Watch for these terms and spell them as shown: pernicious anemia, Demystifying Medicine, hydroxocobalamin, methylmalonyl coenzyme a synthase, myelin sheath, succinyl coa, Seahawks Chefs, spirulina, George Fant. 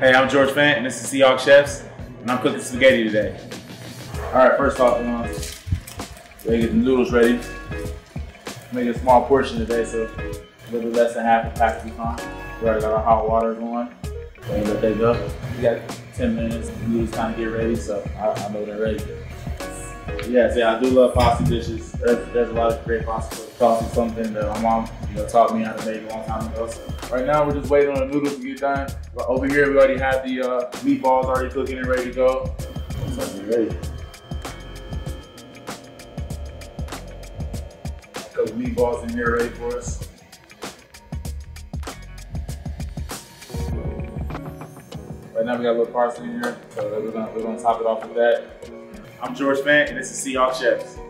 Hey, I'm George Fant, and this is Seahawks Chefs, and I'm cooking spaghetti today. All right, first off, gotta get the noodles ready. Make a small portion today, so a little bit less than half a pack of pecans. We already got our hot water going. Let that go. We got 10 minutes. The noodles kind of get ready, so I know they're ready. Yeah, see, I do love pasta dishes. There's a lot of great pasta. Pasta is something that my mom taught me how to make a long time ago. So right now, we're just waiting on the noodles to get done. But over here, we already have the meatballs already cooking and ready to go. So ready. A couple meatballs in here ready for us. Right now, we got a little parsley in here, so we're gonna top it off with that. I'm George Fant, and this is Seahawks Chefs.